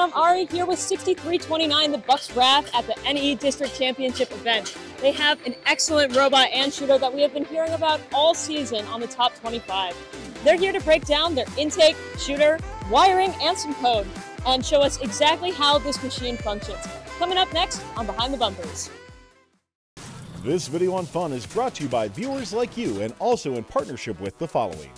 I'm Ari here with 6329, The Bucks' Wrath at the NE District Championship event. They have an excellent robot and shooter that we have been hearing about all season on the top 25. They're here to break down their intake, shooter, wiring, and some code, and show us exactly how this machine functions. Coming up next on Behind the Bumpers. This video on fun is brought to you by viewers like you and also in partnership with the following.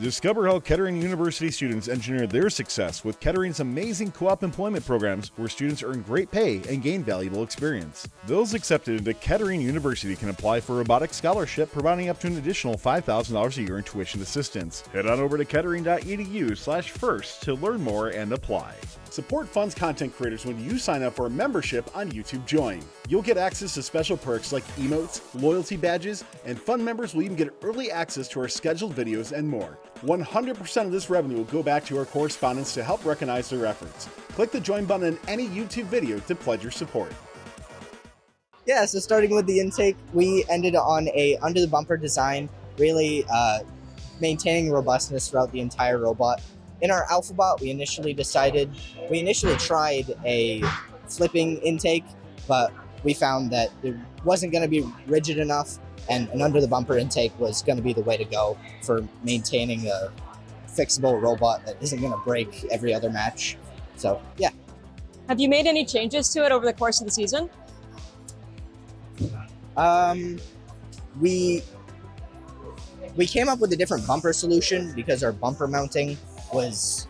Discover how Kettering University students engineer their success with Kettering's amazing co-op employment programs where students earn great pay and gain valuable experience. Those accepted into Kettering University can apply for robotics scholarship, providing up to an additional $5,000 a year in tuition assistance. Head on over to kettering.edu/first to learn more and apply. Support Fun's content creators when you sign up for a membership on YouTube Join. You'll get access to special perks like emotes, loyalty badges, and Fun members will even get early access to our scheduled videos and more. 100% of this revenue will go back to our correspondents to help recognize their efforts. Click the Join button in any YouTube video to pledge your support. Yeah, so starting with the intake, we ended on a under-the-bumper design, really maintaining robustness throughout the entire robot. In our AlphaBot, we initially tried a flipping intake, but we found that it wasn't going to be rigid enough, and an under-the-bumper intake was going to be the way to go for maintaining a fixable robot that isn't going to break every other match. So, yeah. Have you made any changes to it over the course of the season? We came up with a different bumper solution because our bumper mounting was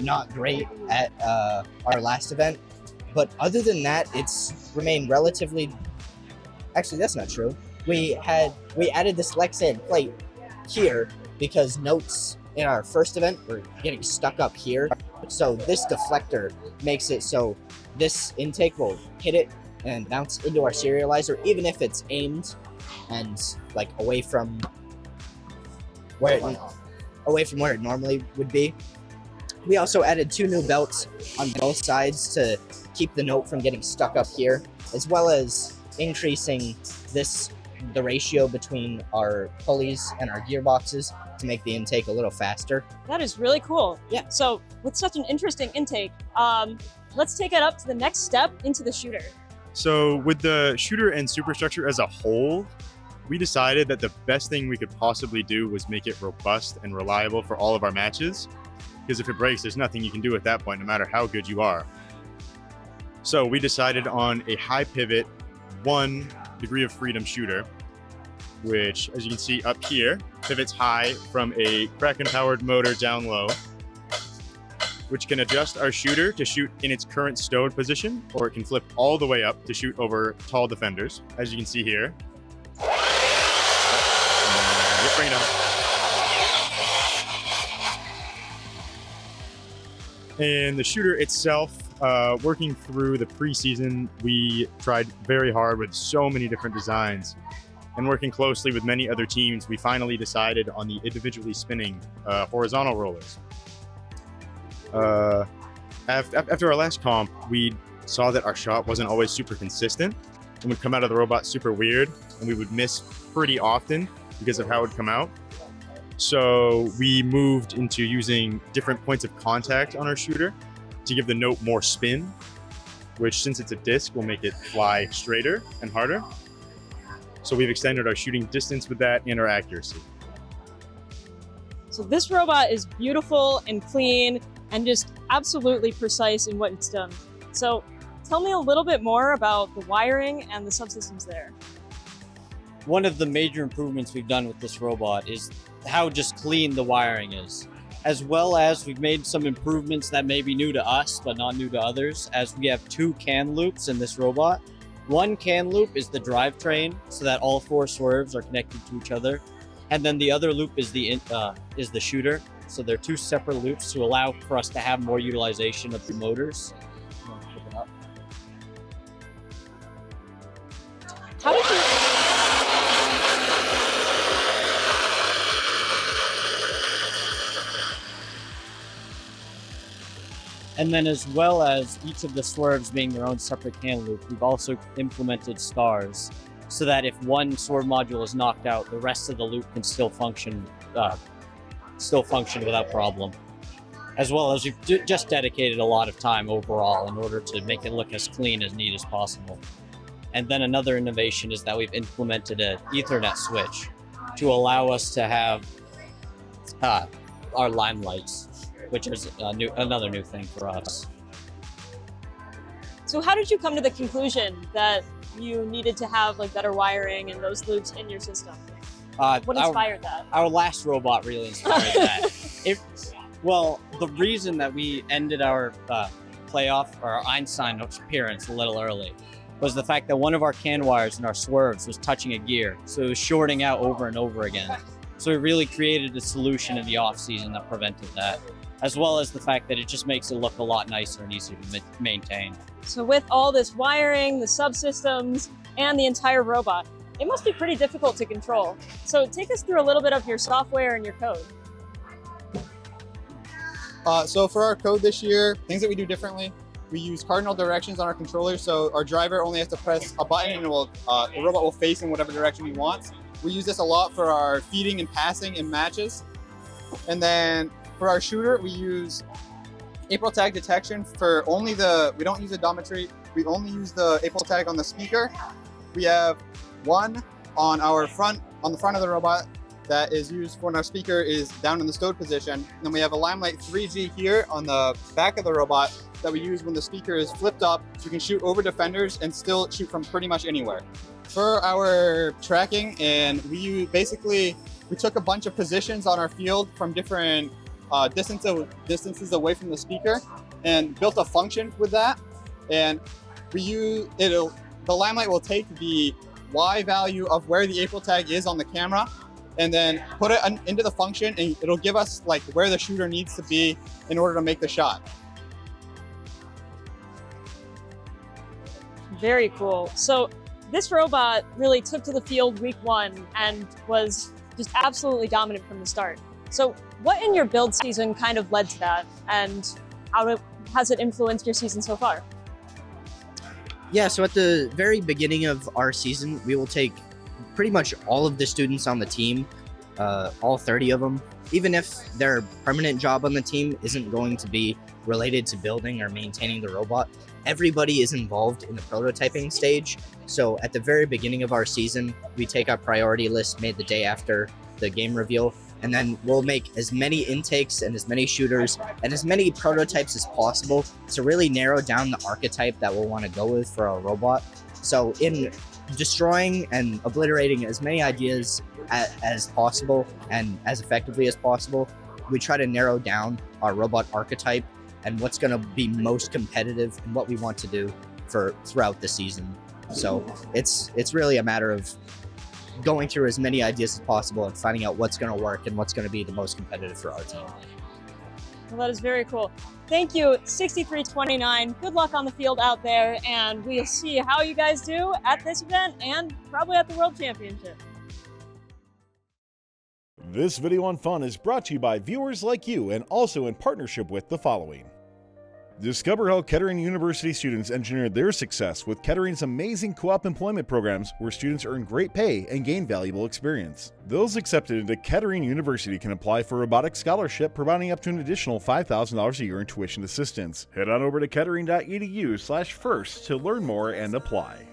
not great at our last event. But other than that, it's remained relatively... Actually, that's not true. We added this Lexan plate here because notes in our first event were getting stuck up here. So this deflector makes it so this intake will hit it and bounce into our serializer, even if it's aimed and like away from where it normally would be. We also added two new belts on both sides to keep the note from getting stuck up here, as well as increasing the ratio between our pulleys and our gearboxes to make the intake a little faster. That is really cool. Yeah. So with such an interesting intake, let's take it up to the next step into the shooter. So with the shooter and superstructure as a whole, we decided that the best thing we could possibly do was make it robust and reliable for all of our matches, because if it breaks, there's nothing you can do at that point, no matter how good you are. So we decided on a high pivot, 1 degree of freedom shooter, which, as you can see up here, pivots high from a Kraken powered motor down low, which can adjust our shooter to shoot in its current stowed position, or it can flip all the way up to shoot over tall defenders, as you can see here. Bring it up. And the shooter itself, working through the preseason, we tried very hard with so many different designs, and working closely with many other teams, we finally decided on the individually spinning horizontal rollers. After our last comp, we saw that our shot wasn't always super consistent, and would come out of the robot super weird, and we would miss pretty often because of how it would come out. So we moved into using different points of contact on our shooter to give the note more spin, which, since it's a disc, will make it fly straighter and harder. So we've extended our shooting distance with that and our accuracy. So this robot is beautiful and clean and just absolutely precise in what it's done. So tell me a little bit more about the wiring and the subsystems there. One of the major improvements we've done with this robot is how just clean the wiring is, as well as we've made some improvements that may be new to us but not new to others, as we have 2 CAN loops in this robot. One CAN loop is the drivetrain, so that all 4 swerves are connected to each other, and then the other loop is the shooter, so they're 2 separate loops to allow for us to have more utilization of the motors. And then, as well as each of the swerves being their own separate CAN loop, we've also implemented stars, so that if one swerve module is knocked out, the rest of the loop can still function without problem. as well as we've just dedicated a lot of time overall in order to make it look as clean, as neat as possible. And then another innovation is that we've implemented an Ethernet switch to allow us to have our Limelights, which is another new thing for us. So how did you come to the conclusion that you needed to have like better wiring and those loops in your system? What inspired that? Our last robot really inspired that. Well, the reason that we ended our playoff or our Einstein appearance a little early was the fact that one of our CAN wires in our swerves was touching a gear, so it was shorting out over and over again. So we really created a solution in the off season that prevented that, as well as the fact that it just makes it look a lot nicer and easier to maintain. So with all this wiring, the subsystems, and the entire robot, it must be pretty difficult to control. So take us through a little bit of your software and your code. So for our code this year, things that we do differently, we use cardinal directions on our controller, so our driver only has to press a button and it will, the robot will face in whatever direction he wants. We use this a lot for our feeding and passing in matches. And then for our shooter, we use April tag detection for only the, we don't use odometry, we only use the April tag on the speaker. We have one on our front, on the front of the robot that is used when our speaker is down in the stowed position. And then we have a Limelight 3G here on the back of the robot that we use when the speaker is flipped up, so we can shoot over defenders and still shoot from pretty much anywhere. For our tracking, and we basically, we took a bunch of positions on our field from different distances away from the speaker and built a function with that. And we use, the Limelight will take the Y value of where the April tag is on the camera and then put it into the function, and it'll give us like where the shooter needs to be in order to make the shot. Very cool. So this robot really took to the field week 1 and was just absolutely dominant from the start. So what in your build season kind of led to that, and how has it influenced your season so far? Yeah, so at the very beginning of our season, we will take pretty much all of the students on the team, all 30 of them, even if their permanent job on the team isn't going to be related to building or maintaining the robot. Everybody is involved in the prototyping stage. So at the very beginning of our season, we take our priority list made the day after the game reveal, and then we'll make as many intakes and as many shooters and as many prototypes as possible to really narrow down the archetype that we'll want to go with for our robot. So in destroying and obliterating as many ideas as possible and as effectively as possible, we try to narrow down our robot archetype and what's going to be most competitive and what we want to do for throughout the season. So it's really a matter of going through as many ideas as possible and finding out what's going to work and what's going to be the most competitive for our team. Well, that is very cool. Thank you, 6329. Good luck on the field out there, and we'll see how you guys do at this event and probably at the World Championship. This video on fun is brought to you by viewers like you and also in partnership with the following. Discover how Kettering University students engineered their success with Kettering's amazing co-op employment programs, where students earn great pay and gain valuable experience. Those accepted into Kettering University can apply for a robotics scholarship, providing up to an additional $5,000 a year in tuition assistance. Head on over to kettering.edu/first to learn more and apply.